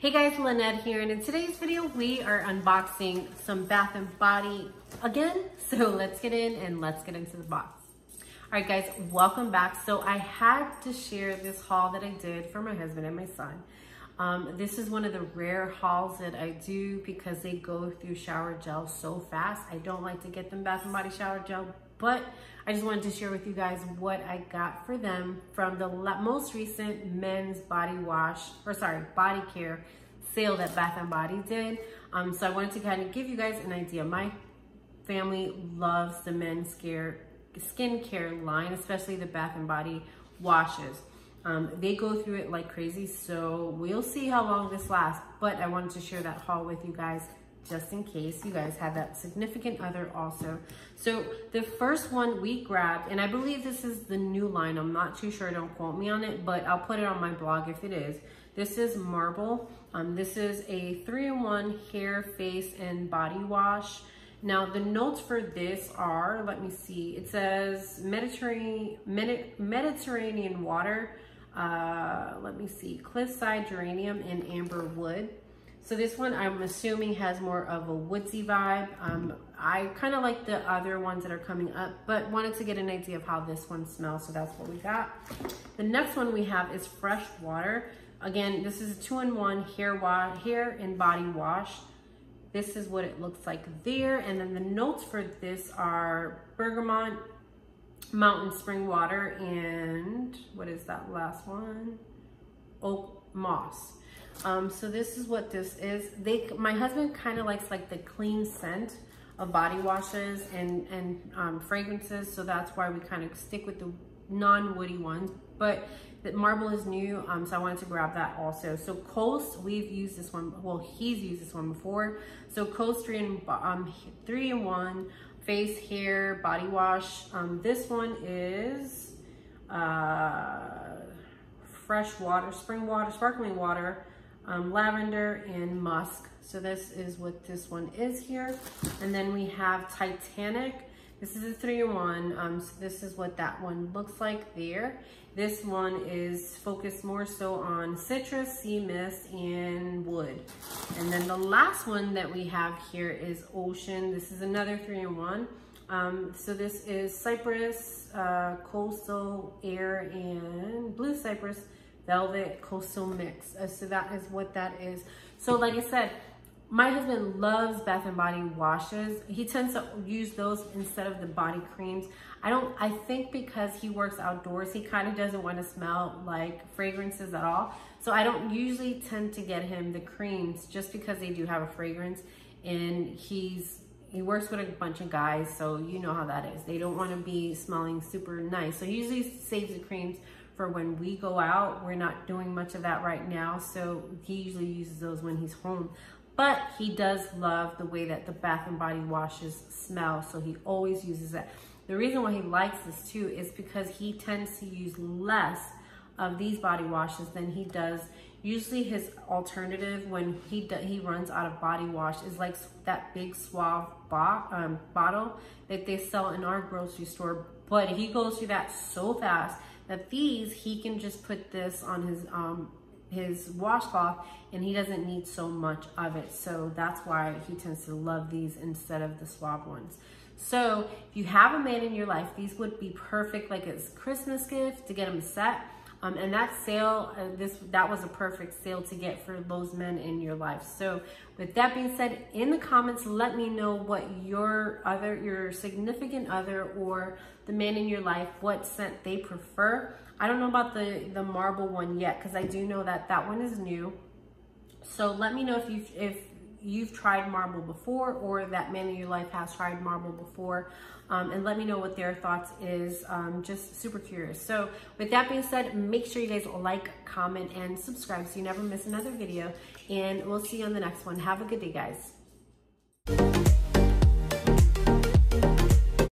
Hey guys, Lynette here, and in today's video we are unboxing some Bath & Body again. So let's get in and let's get into the box. All right guys, welcome back. So I had to share this haul that I did for my husband and my son. This is one of the rare hauls that I do because they go through shower gel so fast. I don't like to get them Bath & Body shower gel, but I just wanted to share with you guys what I got for them from the most recent men's body care sale that Bath & Body did. So I wanted to kind of give you guys an idea. My family loves the men's skincare line, especially the Bath & Body washes. They go through it like crazy, so we'll see how long this lasts, but I wanted to share that haul with you guys just in case you guys have that significant other also. So the first one we grabbed, and I believe this is the new line, I'm not too sure, don't quote me on it, but I'll put it on my blog if it is. This is Marble. This is a 3-in-1 hair, face, and body wash. Now the notes for this are, let me see, it says Mediterranean water, let me see, cliffside geranium and amber wood. So this one I'm assuming has more of a woodsy vibe. I kind of like the other ones that are coming up, but wanted to get an idea of how this one smells, so that's what we got. The next one we have is Fresh Water. Again, this is a 2-in-1 hair and body wash. This is what it looks like there. And then the notes for this are bergamot, mountain spring water, and what is that last one? Oak moss. So this is what this is. My husband kind of likes like the clean scent of body washes and fragrances, so that's why we kind of stick with the non-woody ones, but the Marble is new, so I wanted to grab that also. So Coast, we've used this one, well, he's used this one before. So Coast 3-in-1 face, hair, body wash. This one is fresh water, spring water, sparkling water, lavender and musk. So this is what this one is here. And then we have Titanic. This is a 3-in-1. So this is what that one looks like there. This one is focused more so on citrus, sea mist, and wood. And then the last one that we have here is Ocean. This is another 3-in-1. So this is cypress, coastal air, and blue cypress velvet coastal mix. So that is what that is. So like I said, my husband loves Bath & Body washes. He tends to use those instead of the body creams. I think because he works outdoors, he kind of doesn't want to smell like fragrances at all. So I don't usually tend to get him the creams just because they do have a fragrance, and he works with a bunch of guys, so you know how that is. They don't want to be smelling super nice. So he usually saves the creams for when we go out. We're not doing much of that right now, so he usually uses those when he's home. But he does love the way that the Bath & Body washes smell, so he always uses that. The reason why he likes this too is because he tends to use less of these body washes than he does. Usually his alternative when he runs out of body wash is like that big Suave bottle that they sell in our grocery store, but he goes through that so fast that these, he can just put this on his washcloth and he doesn't need so much of it. So that's why he tends to love these instead of the Suave ones. So if you have a man in your life, these would be perfect, like as Christmas gift, to get him a set. And that sale, that was a perfect sale to get for those men in your life. So with that being said, in the comments, let me know what your significant other or the man in your life, what scent they prefer. I don't know about the Marble one yet, because I do know that that one is new. So let me know if you've tried Marble before, or that man in your life has tried Marble before, and let me know what their thoughts is. Just super curious. So with that being said, make sure you guys like, comment, and subscribe so you never miss another video, and we'll see you on the next one. Have a good day, guys.